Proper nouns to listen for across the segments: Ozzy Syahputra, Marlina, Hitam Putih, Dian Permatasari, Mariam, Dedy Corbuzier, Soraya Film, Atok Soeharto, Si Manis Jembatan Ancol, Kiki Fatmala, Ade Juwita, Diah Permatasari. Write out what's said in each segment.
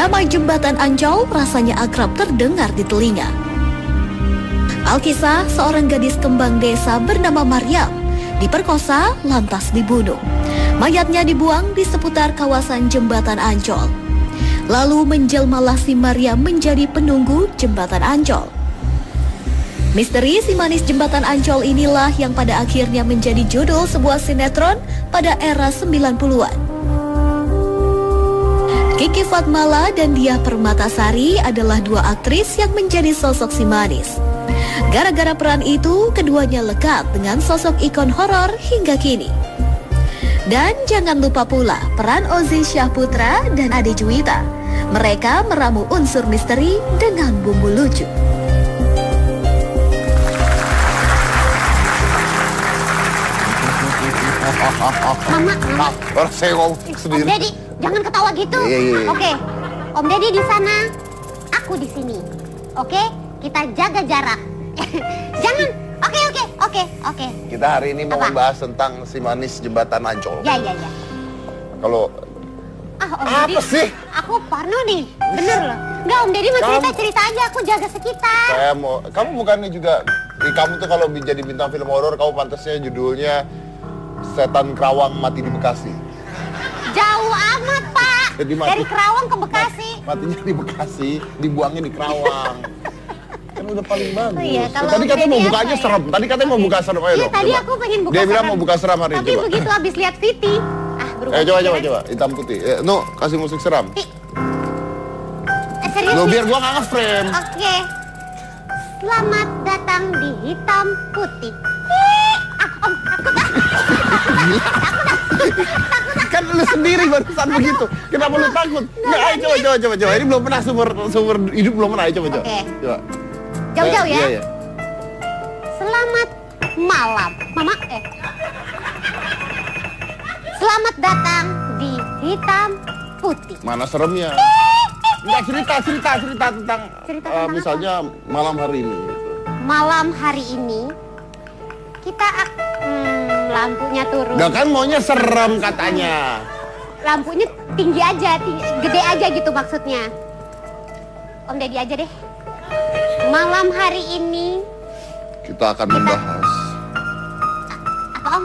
Nama Jembatan Ancol rasanya akrab terdengar di telinga. Alkisah, seorang gadis kembang desa bernama Mariam, diperkosa lantas dibunuh. Mayatnya dibuang di seputar kawasan Jembatan Ancol. Lalu menjelmalah si Mariam menjadi penunggu Jembatan Ancol. Misteri Si Manis Jembatan Ancol inilah yang pada akhirnya menjadi judul sebuah sinetron pada era 90-an. Kiki Fatmala dan Diah Permatasari adalah dua aktris yang menjadi sosok Si Manis. Gara-gara peran itu, keduanya lekat dengan sosok ikon horor hingga kini. Dan jangan lupa pula peran Ozzy Syahputra dan Ade Juwita. Mereka meramu unsur misteri dengan bumbu lucu. Mama. Saya ngomong sendiri. Jangan ketawa gitu. Oke, Om Dedy di sana, aku di sini. Oke, kita jaga jarak. Jangan. Oke. Kita hari ini mau membahas tentang Si Manis Jembatan Ancol. Iya. Kalau apa sih? Aku parno nih, bener loh. Enggak, Om Dedy mah cerita aja. Aku jaga sekitar. Saya mau. Kamu bukannya juga? Kamu tuh kalau jadi bintang film horor, kamu pantasnya judulnya Setan Kerawang Mati di Bekasi. Jauh amat, Pak. Dari Kerawang ke Bekasi. Matinya di Bekasi, dibuangnya di Kerawang. Kan udah paling bagus. Iya, tadi katanya mau buka aja serem. Tadi katanya mau buka serem. Ayo dong. Tadi aku pengen buka serem. Dia bilang mau buka serem hari ini. Tapi begitu habis lihat Viti. Coba. Hitam Putih. No, kasih musik seram. Serius? Lo biar gua gak nge-frame. Oke. Selamat datang di Hitam Putih. Om, takut. Kan lu sendiri barusan begitu. Kenapa lu takut? Nggak, ayo coba. Ini belum pernah sumber hidup belum pernah. Ayo coba. Oke. Coba. Jauh-jauh ya. Iya. Selamat malam, Mama. Selamat datang di Hitam Putih. Mana seremnya? Enggak, cerita tentang misalnya malam hari ini. Malam hari ini kita lampunya turun. Gak, kan maunya serem katanya. Lampunya tinggi aja, gede aja gitu maksudnya. Om Dedy aja deh. Malam hari ini kita akan membahas apa, Om?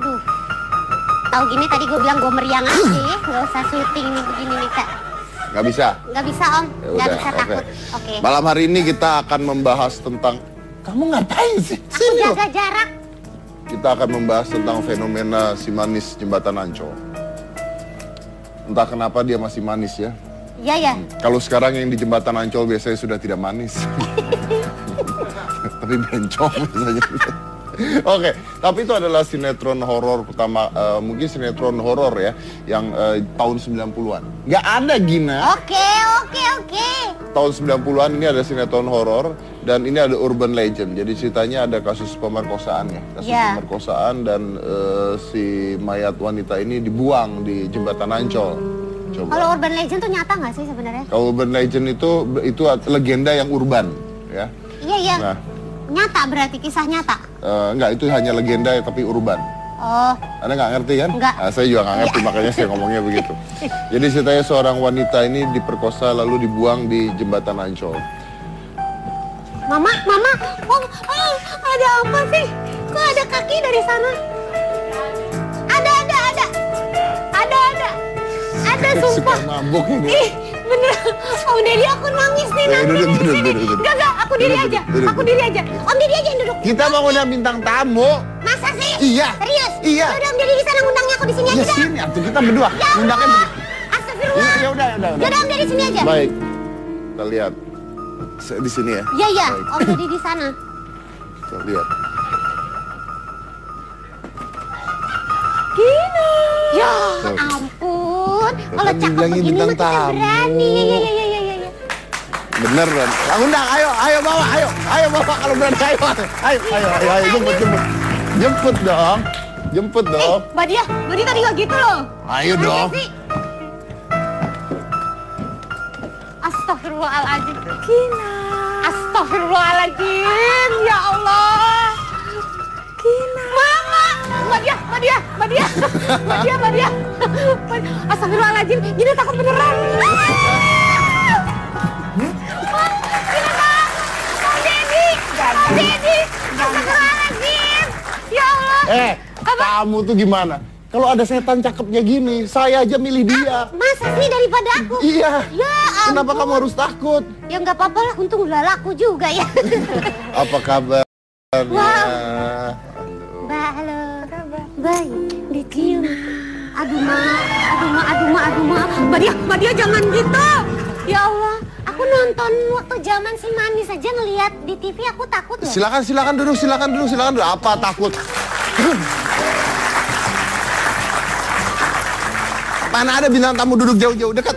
Aduh, tahu gini tadi gue bilang gue meriang aja, nggak usah syuting nih begini nih, Kak. Nggak bisa, Om. Nggak bisa, takut. Oke. Malam hari ini kita akan membahas tentang kamu ngapain sih? Sini aku jaga jarak. Kita akan membahas tentang fenomena Si Manis Jembatan Ancol. Entah kenapa dia masih manis ya. Iya. Kalau sekarang yang di Jembatan Ancol biasanya sudah tidak manis. Tapi bencong biasanya. Oke, tapi itu adalah sinetron horor pertama, mungkin sinetron horor ya, yang tahun 90-an. Nggak ada, Gina. Oke. Tahun 90-an ini ada sinetron horor dan ini ada urban legend. Jadi ceritanya ada kasus pemerkosaan ya. Pemerkosaan dan si mayat wanita ini dibuang di Jembatan Ancol. Coba. Kalau urban legend tuh nyata nggak sih sebenarnya? Kalau urban legend itu legenda yang urban ya. Iya. Nah, nyata berarti kisah nyata? Enggak, itu hanya legenda tapi urban. Oh. Anda nggak ngerti kan? Enggak. Nah, saya juga nggak ngerti, makanya saya ngomongnya begitu. Jadi ceritanya seorang wanita ini diperkosa lalu dibuang di Jembatan Ancol. Mama, oh, ada apa sih? Kok ada kaki dari sana? Ada, sumpah. Mabuk ya, gue. Ih, beneran. Om Dedy, aku nangis nih, duduk. Enggak, aku diri aja. Om Dedy aja yang duduk. Kita mau ngundang bintang tamu. Masa sih? Iya. Serius? Iya. Udah, Om Dedy di sana ngundangnya, aku di sini aja. Di sini, atau kita berdua. Ngundangnya. Astagfirullah. Ya udah. Udah, Om Dedy di sini aja. Baik. Kita lihat. Di sini ya. Iya. Om Dedy di sana. Kita lihat. Gini. Ya ampun, kalau cakep begini mah kita berani. Iya. Bener kan? Undang, ayo bawa kalau berani, ayo, jemput dong. Mbak Diah, tadi nggak gitu loh. Ayo dong. Astagfirullahaladzim. Gina. Astagfirullahaladzim, ya Allah. Gina. Mama. Mbak Diah. Astagfirullahaladzim, Gina takut beneran. Silakan. Dedy, kesegeran Jim. Ya Allah. Kamu tuh gimana? Kalau ada setan cakepnya gini, saya aja milih dia. Masa sih daripada aku? Iya. Ya ampun. Kenapa kamu harus takut? Ya nggak apa-apa lah, untung udah laku juga ya. Apa kabar? Wow. Mbak, halo. Apa kabar? Baik. Dicium. Aduh ma. Mbak dia jangan gitu. Ya Allah. Aku nonton waktu zaman Si Manis aja ngelihat di TV aku takut loh. Silakan duduk. Apa takut? Mana ada bintang tamu duduk jauh-jauh dekat.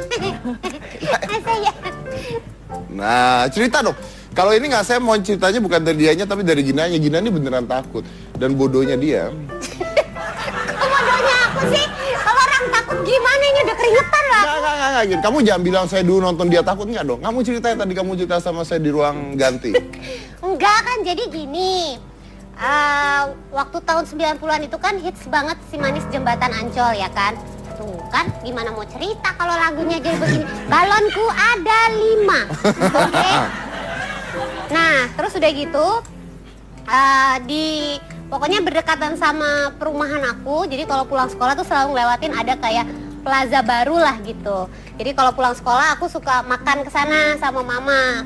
Nah, cerita dong. Kalau ini nggak, saya mau ceritanya bukan dari dianya tapi dari Ginanya. Gina ini beneran takut dan bodohnya dia. Kok bodohnya aku sih? Kalau orang takut gimana, ini udah keringetan lah. Nggak, Gin. Kamu jangan bilang saya dulu nonton dia takut, nggak dong. Kamu ceritain tadi kamu cerita sama saya di ruang ganti. Enggak kan, jadi gini. Waktu tahun 90-an itu kan hits banget Si Manis Jembatan Ancol ya kan. Tuh kan, gimana mau cerita kalau lagunya jadi begini. Balonku ada 5. Oke. Nah, terus udah gitu pokoknya berdekatan sama perumahan aku. Jadi kalau pulang sekolah tuh selalu ngelewatin ada kayak plaza baru lah gitu. Jadi kalau pulang sekolah aku suka makan kesana sama mama.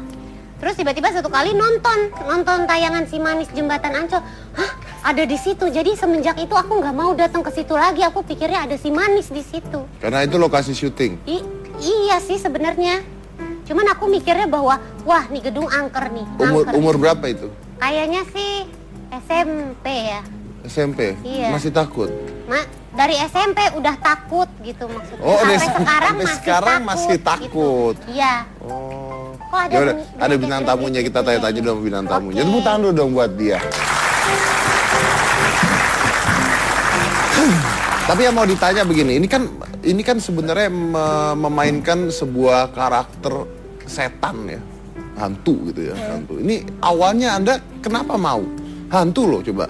Terus tiba-tiba satu kali nonton tayangan Si Manis Jembatan Ancol. Hah, ada di situ. Jadi semenjak itu aku nggak mau datang ke situ lagi. Aku pikirnya ada Si Manis di situ. Karena itu lokasi syuting. Iya sih sebenarnya. Cuman aku mikirnya bahwa wah, nih gedung angker nih. Umur berapa itu? Kayaknya sih SMP ya. SMP? Iya. Masih takut? Dari SMP udah takut gitu maksudnya. Oh, sampai sekarang masih takut. Gitu. Iya. Oh. Kok ada bintang tamunya, kita tanya-tanya dong bintang tamunya. Tepuk tangan dulu dong buat dia. Tapi yang mau ditanya begini, ini kan sebenarnya memainkan sebuah karakter setan ya, hantu gitu ya, hantu. Ini awalnya Anda kenapa mau hantu loh coba?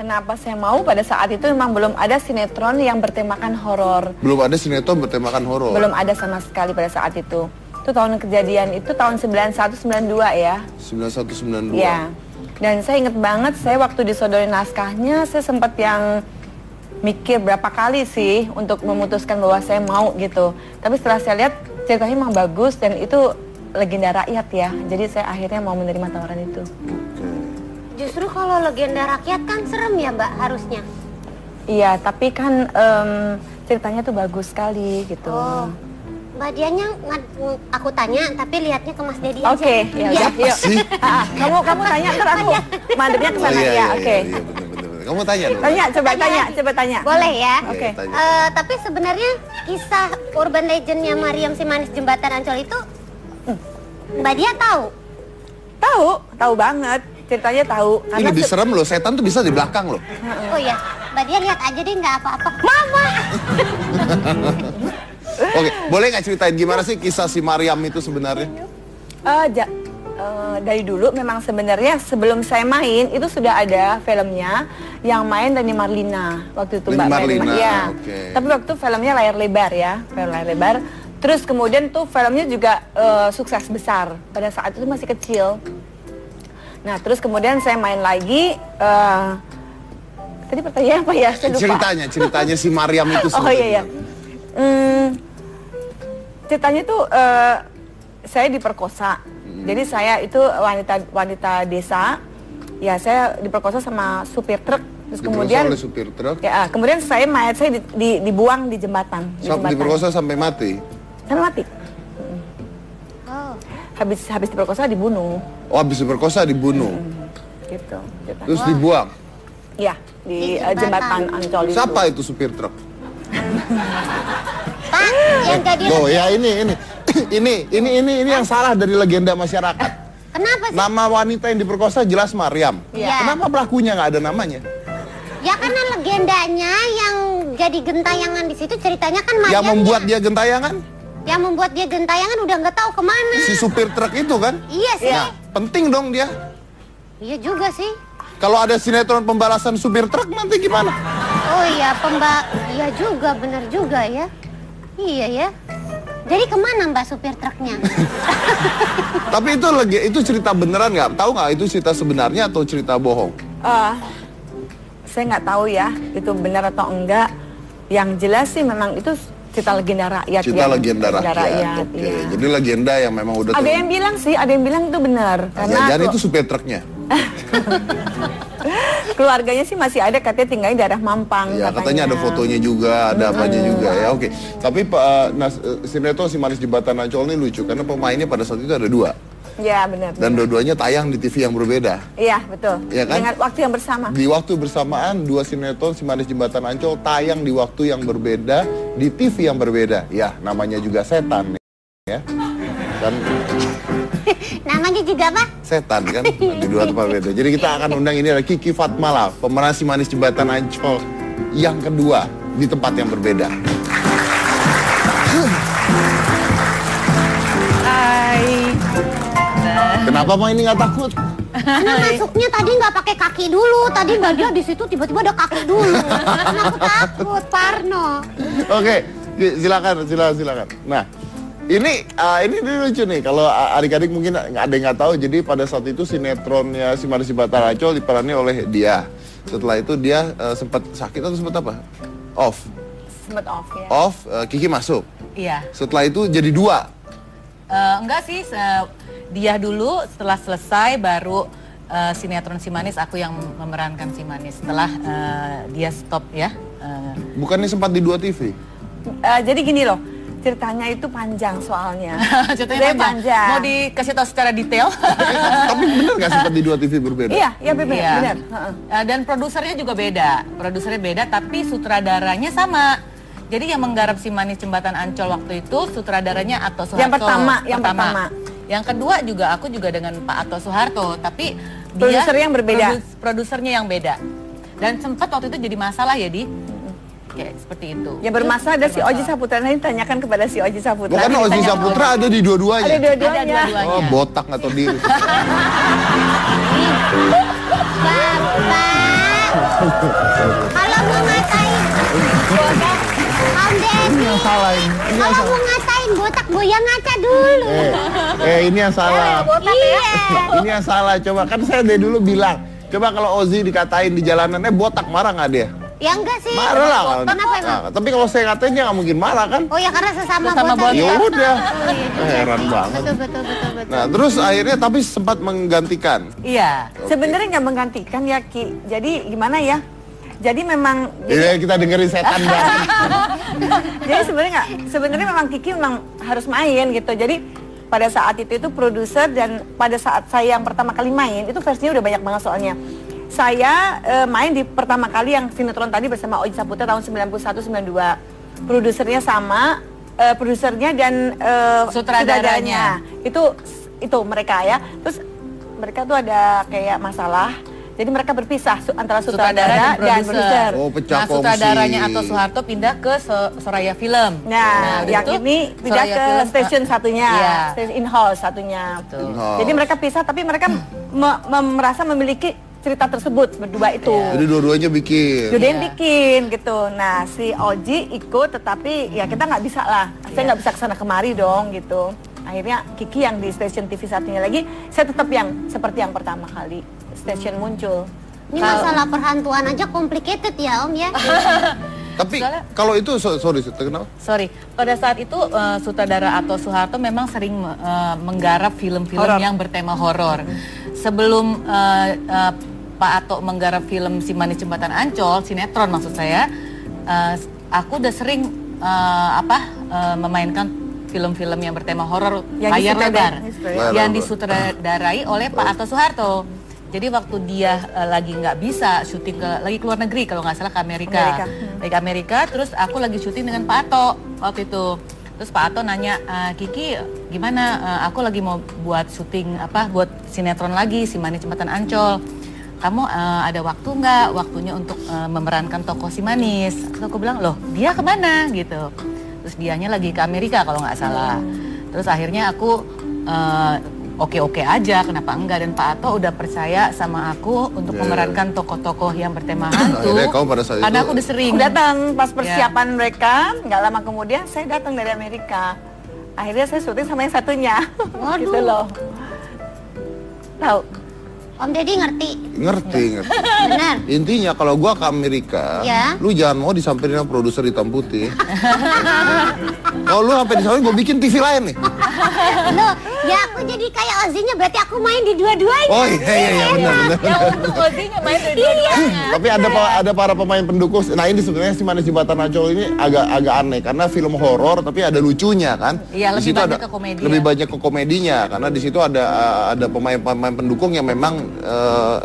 Kenapa saya mau? Pada saat itu memang belum ada sinetron yang bertemakan horor. Belum ada sinetron bertemakan horor. Belum ada sama sekali pada saat itu. Itu tahun kejadian itu tahun 91-92 ya. 91-92. Ya. Dan saya inget banget saya waktu disodorin naskahnya, saya sempat yang mikir berapa kali sih untuk memutuskan bahwa saya mau gitu. Tapi setelah saya lihat ceritanya memang bagus dan itu legenda rakyat ya. Jadi saya akhirnya mau menerima tawaran itu. Justru kalau legenda rakyat kan serem ya Mbak harusnya. Iya, tapi kan ceritanya tuh bagus sekali gitu. Oh. Mbak Dianya, aku tanya, tapi lihatnya ke Mas Dedy. Oke, yuk. Kamu tanya, terus aku mandepnya ke sana ya. Oke. Kamu tanya dulu. Coba tanya. Boleh ya? Oke. Tapi sebenarnya kisah urban legendnya Mariam Si Manis Jembatan Ancol itu Mbak Dia tahu? Tahu banget. Ceritanya tahu. Ini lebih serem loh, setan tuh bisa di belakang loh. Oh iya, Mbak Dia lihat aja deh, nggak apa-apa. Mama! Oke, boleh nggak ceritain gimana sih kisah si Mariam itu sebenarnya? Dari dulu memang sebenarnya sebelum saya main itu sudah ada filmnya yang main dari Marlina waktu itu Mbak Marlina. Ya. Okay. Tapi waktu filmnya layar lebar ya, film layar lebar. Terus kemudian tuh filmnya juga sukses besar. Pada saat itu masih kecil. Nah, terus kemudian saya main lagi. Tadi pertanyaan apa ya? Saya lupa. Ceritanya si Mariam itu sebenarnya. Ceritanya tuh saya diperkosa. Jadi saya itu wanita desa. Ya, saya diperkosa sama supir truk. Terus kemudian oleh supir truk. Ya, kemudian mayat saya dibuang di jembatan. Diperkosa sampai mati. Sampai mati. Oh. Habis diperkosa dibunuh. Oh, habis diperkosa dibunuh. Gitu. Terus dibuang. Ya, di jembatan Ancol itu. Siapa itu supir truk? Pak, yang tadi loh ya ini yang salah dari legenda masyarakat. Kenapa sih? Nama wanita yang diperkosa jelas Mariam. Ya. Kenapa pelakunya nggak ada namanya? Ya karena legendanya yang jadi gentayangan di situ ceritanya kan Mariam. Yang membuat dia gentayangan? Yang membuat dia gentayangan udah nggak tahu kemana. Si supir truk itu kan? Iya sih. Nah, penting dong dia. Iya juga sih. Kalau ada sinetron pembalasan supir truk nanti gimana? Oh iya, iya juga, bener juga ya. Iya ya. Jadi kemana mbak supir truknya? Tapi itu lagi, itu cerita beneran nggak? Tahu nggak itu cerita sebenarnya atau cerita bohong? Saya nggak tahu ya, itu benar atau enggak. Yang jelas sih memang itu cerita legenda rakyat. Cerita ya, legenda rakyat. Oke. Okay. Ya. Jadi legenda yang memang udah. Ada yang bilang sih, ada yang bilang itu benar. Jangan-jangan itu supir truknya. Keluarganya sih masih ada, katanya tinggalnya daerah Mampang. Ya, katanya ada fotonya juga, ada apanya juga ya. Oke. Okay. Tapi sinetron Si Manis Jembatan Ancol ini lucu karena pemainnya pada saat itu ada dua. Ya benar. Dan dua-duanya tayang di TV yang berbeda. Iya betul. Ya, kan? Dengan waktu yang bersama. Di waktu bersamaan dua sinetron Si Manis Jembatan Ancol tayang di waktu yang berbeda di TV yang berbeda. Ya namanya juga setan ya. Dan namanya juga apa? Setan kan, di dua tempat beda. Jadi kita akan undang, ini adalah Kiki Fatmala, pemeran Si Manis Jembatan Ancol yang kedua di tempat yang berbeda. Hai. Kenapa mah ini nggak takut? Karena masuknya tadi nggak pakai kaki dulu, tadi nggak, dia di situ tiba-tiba ada kaki dulu. Karena aku takut, Parno. Oke, silakan. Nah. Ini lucu nih, kalau adik-adik mungkin ada yang nggak tahu. Jadi pada saat itu sinetronnya Si Manis Jembatan Ancol diperannya oleh Diah. Setelah itu dia sempat sakit atau sempat apa? Off. Sempat off ya. Off, Kiki masuk. Iya. Setelah itu jadi dua. Enggak sih, Diah dulu, setelah selesai baru sinetron Si Manis, aku yang memerankan Si Manis. Setelah Diah stop ya. Bukannya sempat di 2 TV? Jadi gini loh. Ceritanya itu panjang soalnya. Ceritanya panjang. Mau dikasih tahu secara detail. Tapi bener gak sempat di 2 TV berbeda? Iya bener. Dan produsernya juga beda. Produsernya beda tapi sutradaranya sama. Jadi yang menggarap Si Manis Jembatan Ancol waktu itu sutradaranya Atok Soeharto. Yang pertama. Yang kedua juga aku juga dengan Pak Atok Soeharto. Tapi produsernya yang berbeda. Produsernya yang beda. Dan sempat waktu itu jadi masalah ya di. Kayak seperti itu. Yang bermasalah ada si Ozzy Syahputra. Nanti tanyakan kepada si Ozzy Syahputra. Bukan Ozzy Syahputra ada di dua-duanya. Ada dua-duanya. Oh, botak atau di. Bapak. Kalau mau ngatain botak, Om Dedy. Kalau mau ngatain botak, goyang ngaca dulu. Ini yang salah. Ini yang salah. Coba kan saya dari dulu bilang, coba kalau Ozzy dikatain di jalanannya botak, marah nggak dia? Ya enggak sih. Marah lah. Kenapa emang? Nah, tapi kalau saya ngatain dia nggak mungkin marah kan? Oh ya karena sesama botak. Ya udah. Heran banget. Betul. Nah terus akhirnya tapi sempat menggantikan. Iya. Okay. Sebenarnya nggak menggantikan ya Ki. Jadi gimana ya? Jadi memang. Iya kita dengerin setan banget. Jadi sebenarnya memang Kiki memang harus main gitu. Jadi pada saat itu produser, dan pada saat saya yang pertama kali main itu versinya udah banyak banget soalnya. Saya main di pertama kali yang sinetron tadi bersama Ozzy Syahputra tahun 91-92. Produsernya sama, produsernya dan sutradaranya. Itu mereka ya. Terus mereka tuh ada kayak masalah. Jadi mereka berpisah antara sutradara dan produser. Oh, nah, sutradaranya Atok Soeharto pindah ke Soraya Film. Nah, yang ini pindah ke stasiun satunya, stasiun in-house satunya. Jadi mereka pisah, tapi mereka merasa memiliki cerita tersebut berdua itu. Jadi dua-duanya bikin. Dua-duanya bikin gitu. Nah, si Ozzy ikut, tetapi ya kita nggak bisa lah. Saya nggak bisa kesana kemari dong gitu. Akhirnya Kiki yang di stasiun TV satunya lagi, saya tetap yang seperti yang pertama kali stasiun muncul. Ini masalah perhantuan aja complicated ya Om ya. Tapi kalau itu sorry, pada saat itu sutradara Atok Soeharto memang sering menggarap film-film yang bertema horor. Sebelum Pak Atok menggarap film Si Manis Jembatan Ancol, sinetron maksud saya, aku udah sering memainkan film-film yang bertema horor layar lebar yang disutradarai oleh Pak Atok Soeharto. Jadi waktu dia lagi nggak bisa syuting lagi keluar negeri kalau nggak salah ke Amerika. Ke Amerika, terus aku lagi syuting dengan Pak Atok waktu itu. Terus Pak Atok nanya, Kiki gimana? Aku lagi mau buat syuting buat sinetron lagi Si Manis Jembatan Ancol. Kamu ada waktu nggak? Waktunya untuk memerankan tokoh Si Manis. Terus aku bilang, loh dia kemana gitu? Terus dianya lagi ke Amerika kalau nggak salah. Terus akhirnya aku oke-oke aja, kenapa enggak? Dan Pak Atok udah percaya sama aku untuk memerankan tokoh-tokoh yang bertema hantu. Karena aku udah sering datang pas persiapan mereka. Nggak lama kemudian saya datang dari Amerika. akhirnya saya syuting sama yang satunya. Waduh. Gitu loh. Tahu? Om Dedy ngerti? Ngerti. Benar. Intinya kalau gua ke Amerika, ya, lu jangan mau disamperin sama produser Hitam Putih. Kalau lu sampai disamperin, gua bikin TV lain nih. Lu, ya aku jadi kayak Ozzy-nya, berarti aku main di dua-duanya. Oh iya, benar. Ya untuk Ozzy-nya main di dua-duanya. Tapi ada para pemain pendukung. Nah ini sebenarnya Si Manis Jembatan Ancol ini agak aneh karena film horor tapi ada lucunya kan. Iya, lebih banyak ke komedinya. Lebih banyak ke komedinya karena di situ ada pemain-pemain pendukung yang memang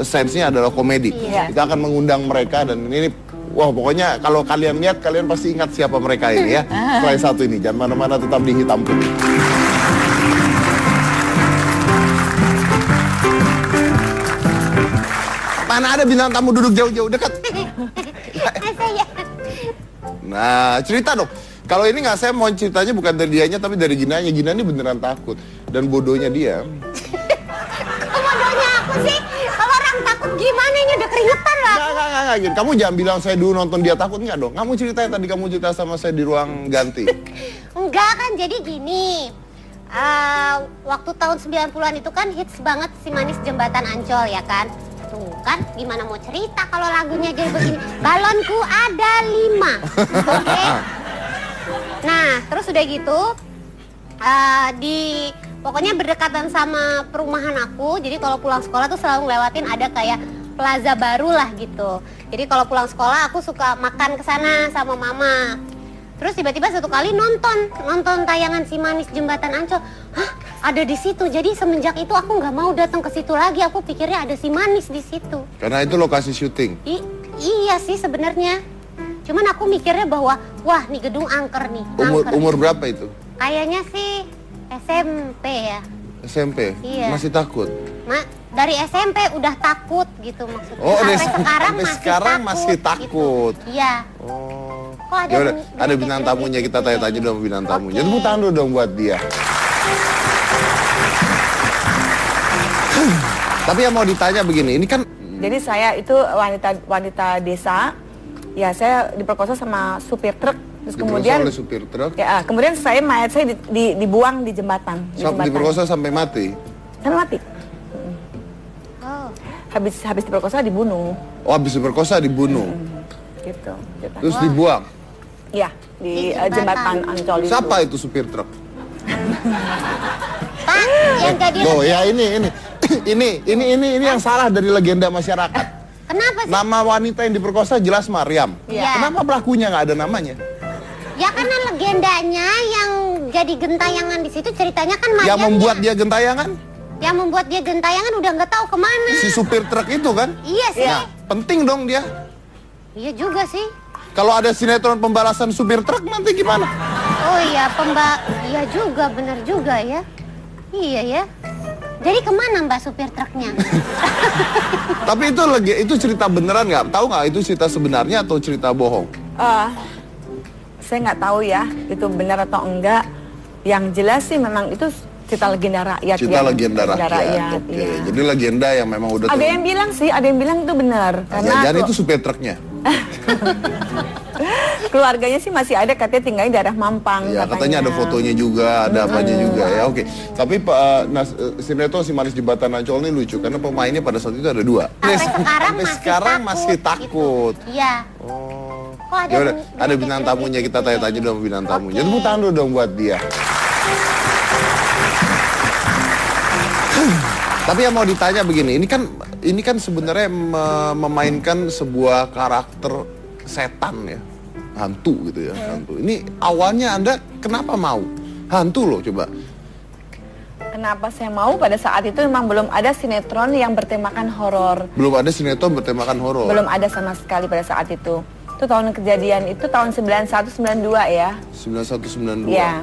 sense-nya adalah komedi. Iya. Kita akan mengundang mereka dan ini wah pokoknya kalau kalian lihat kalian pasti ingat siapa mereka ini ya. Selain satu ini jangan mana-mana, tetap di Hitam Putih. Mana ada bintang tamu duduk jauh-jauh dekat. Nah, cerita dong. Kalau ini nggak, saya mau ceritanya bukan dari dianya tapi dari Ginanya. Gina ini beneran takut dan bodohnya dia. Sih, kalau orang takut gimana, ini udah keringetan lah. Enggak, gini. Kamu jangan bilang saya dulu nonton dia takut, enggak dong. Kamu ceritain tadi kamu cerita sama saya di ruang ganti. Enggak kan, jadi gini. Waktu tahun 90-an itu kan hits banget Si Manis Jembatan Ancol ya kan. Tuh kan, gimana mau cerita kalau lagunya jadi begini. Balonku ada 5. Oke. Nah, terus udah gitu pokoknya berdekatan sama perumahan aku, jadi kalau pulang sekolah tuh selalu ngelewatin ada kayak plaza baru lah gitu. Jadi kalau pulang sekolah aku suka makan kesana sama mama. Terus tiba-tiba satu kali nonton tayangan Si Manis Jembatan Ancol. Hah, ada di situ. Jadi semenjak itu aku nggak mau datang ke situ lagi. Aku pikirnya ada Si Manis di situ. Karena itu lokasi syuting. Iya sih sebenarnya. Cuman aku mikirnya bahwa wah nih gedung angker nih. Umur berapa itu? Kayaknya sih SMP ya. SMP? Iya. Masih takut? Dari SMP udah takut gitu maksudnya. Oh, sampai sekarang masih takut. Gitu. Iya. Oh. Kok ada bintang tamunya, kita tanya-tanya dong bintang tamunya. Tepuk tangan dulu dong buat dia. Tapi yang mau ditanya begini, ini kan jadi saya itu wanita desa. Ya, saya diperkosa sama supir truk. Terus kemudian oleh supir truk. Ya, kemudian mayat saya dibuang di jembatan. Diperkosa sampai mati. Sampai mati. Oh. Habis diperkosa dibunuh. Oh, habis diperkosa dibunuh. Gitu. Terus dibuang. Iya, di jembatan Ancol itu. Siapa itu supir truk? Pak, yang tadi. Oh, ya ini. ini yang salah dari legenda masyarakat. Kenapa sih? Nama wanita yang diperkosa jelas Mariam. Ya. Kenapa pelakunya nggak ada namanya? Ya karena legendanya yang jadi gentayangan di situ ceritanya kan Mariam. Yang membuat dia gentayangan? Yang membuat dia gentayangan udah nggak tahu kemana. Si supir truk itu kan? Iya sih. Nah, penting dong dia. Iya juga sih. Kalau ada sinetron pembalasan supir truk nanti gimana? Oh iya, iya juga, bener juga ya. Iya ya. Jadi kemana mbak supir truknya? Tapi itu cerita beneran nggak? Tahu nggak itu cerita sebenarnya atau cerita bohong? Saya nggak tahu ya itu benar atau enggak. Yang jelas sih memang itu cerita legenda rakyat. Cerita legenda rakyat. Oke. Okay. Ya. Jadi legenda yang memang udah. Ada yang bilang sih, ada yang bilang itu benar. Jangan-jangan itu supir truknya. Keluarganya sih masih ada, katanya tinggalnya daerah Mampang. Ya, katanya ada fotonya juga, ada apanya juga ya. Oke. Okay. Tapi sinetron Si Manis Jembatan Ancol ini lucu karena pemainnya pada saat itu ada dua. Sampai sekarang masih takut. Iya. Gitu. Oh. Yaudah, ada bintang tamunya, kita tanya-tanya dong bintang tamunya. Tepuk tangan dulu dong buat dia. Tapi yang mau ditanya begini, ini kan sebenarnya memainkan sebuah karakter setan ya, hantu gitu ya, hantu. Ini awalnya Anda kenapa mau hantu loh coba? Kenapa saya mau? Pada saat itu memang belum ada sinetron yang bertemakan horor. Belum ada sinetron bertemakan horor. Belum ada sama sekali pada saat itu. Itu tahun kejadian itu tahun 91-92 ya. 91-92. Ya.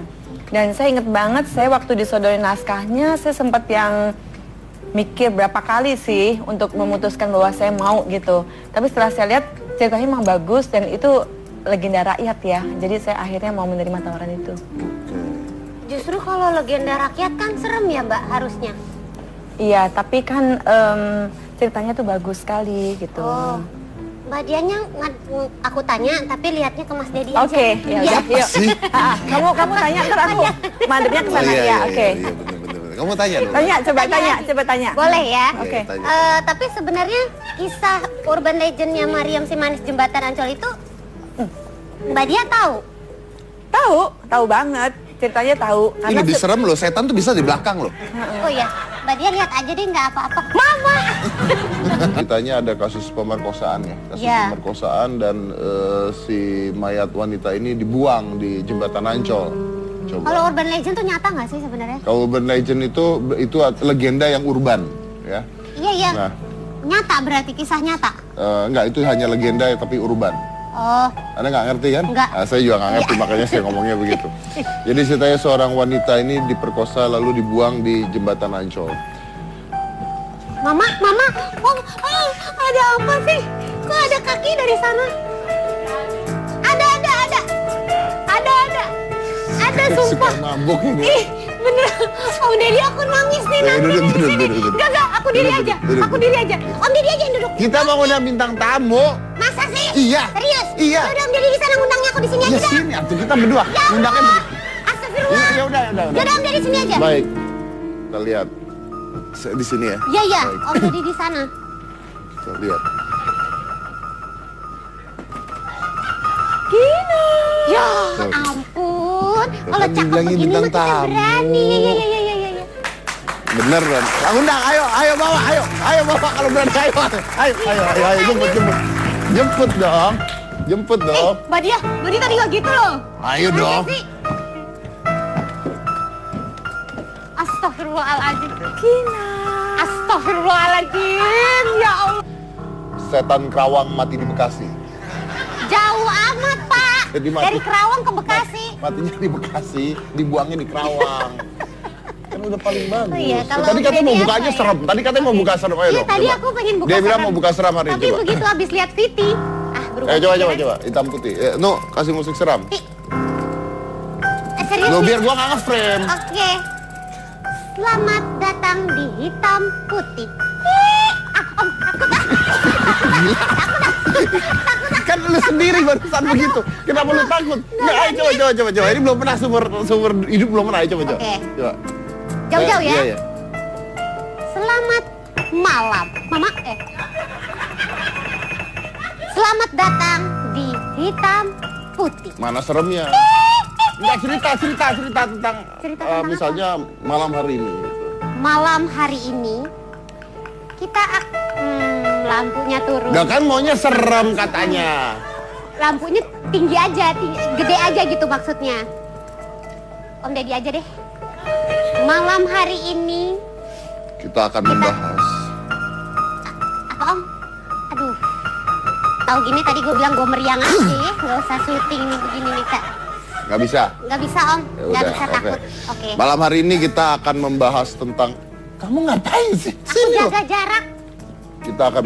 Dan saya inget banget saya waktu disodorin naskahnya saya sempat yang mikir berapa kali sih untuk memutuskan bahwa saya mau gitu. Tapi setelah saya lihat ceritanya memang bagus dan itu legenda rakyat ya. Jadi saya akhirnya mau menerima tawaran itu. Justru kalau legenda rakyat kan serem ya Mbak harusnya. Iya, tapi kan ceritanya tuh bagus sekali gitu. Oh. Mbak Dianya aku tanya, tapi lihatnya ke Mas Dedy aja. Oke, ya udah. Kamu tanya, ntar aku mandepnya ke sana ya. Oke. Kamu tanya dulu. Tanya, coba tanya. Boleh ya? Oke. Tapi sebenarnya kisah urban legendnya Mariam Si Manis Jembatan Ancol itu Mbak Diah tahu? Tahu banget. Ceritanya tahu. Ini lebih serem loh, setan tuh bisa di belakang loh. Oh iya, Mbak Diah lihat aja deh, nggak apa-apa. Mama! Ceritanya ada kasus pemerkosaan ya. Kasus pemerkosaan dan si mayat wanita ini dibuang di Jembatan Ancol. Coba. Kalau urban legend tuh nyata nggak sih sebenarnya? Kalau urban legend itu legenda yang urban ya. Iya, iya. Nah, nyata berarti, kisah nyata? Enggak, itu hanya legenda tapi urban. Oh. Anda nggak ngerti kan? Nggak. Nah, saya juga nggak ngerti, makanya saya ngomongnya begitu. Jadi ceritanya seorang wanita ini diperkosa lalu dibuang di Jembatan Ancol. Mama, ada apa sih? Kok ada kaki dari sana? Ada, sumpah. Mabuk ini. Ih, beneran. Om Dedy, aku nangis nih, duduk. Enggak, aku diri aja. Om Dedy aja yang duduk. Kita mau ngundang bintang tamu. Masa sih? Iya. Serius? Iya. Udah, Om Dedy di sana ngundangnya, aku di sini aja. Di sini, kita berdua. Ngundangnya berdua. Astagfirullah. Ya udah. Udah, Om Dedy sini aja. Baik. Kita lihat. Di sini ya. Iya, Om Dedy di sana. Kita lihat. Gini. Ya ampun, kalau cakep begini mah kita berani. Iya. Bener kan? Undang, ayo bawa kalau berani, ayo, jemput dong. Mbak Diah, tadi nggak gitu loh. Ayo dong. Astagfirullahaladzim. Gila. Astagfirullahaladzim, ya Allah. Setan Kerawang mati di Bekasi. Jauh amat, Pak. Dari Kerawang ke Bekasi. Matinya di Bekasi, dibuangnya di Kerawang. Kan udah paling bagus. Iya, tadi katanya mau bukanya serem. Ayo dong. Iya, tadi aku pengen buka serem. Dia bilang mau buka serem hari ini. Tapi begitu habis lihat Viti, berubah. Ayo coba. Hitam Putih. No, kasih musik seram. Serius? Lo biar gua nggak nge-frame. Oke. Selamat datang di Hitam Putih. Takut. Kan lu sendiri barusan begitu. Kenapa lu takut? Nggak, ayo coba. Ini belum pernah sumber hidup belum pernah. Ayo coba. Oke. Coba. Jauh-jauh ya. Iya. Selamat malam, Mama. Selamat datang di Hitam Putih. Mana seremnya? Enggak, cerita tentang misalnya apa? Malam hari ini. Malam hari ini kita lampunya turun. Gak kan maunya serem katanya. Lampunya tinggi aja, gede aja gitu maksudnya. Om Dedy aja deh. Malam hari ini kita akan membahas. Apa Om? Aduh. Tahu gini tadi gue bilang gue meriang aja ya. Gak usah syuting nih begini nih Kak. Gak bisa Om. Yaudah, gak bisa okay. Takut. Oke. Malam hari ini kita akan membahas tentang. Kamu ngapain sih? Aku jaga jarak. Kita akan